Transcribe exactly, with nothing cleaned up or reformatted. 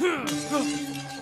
Huh.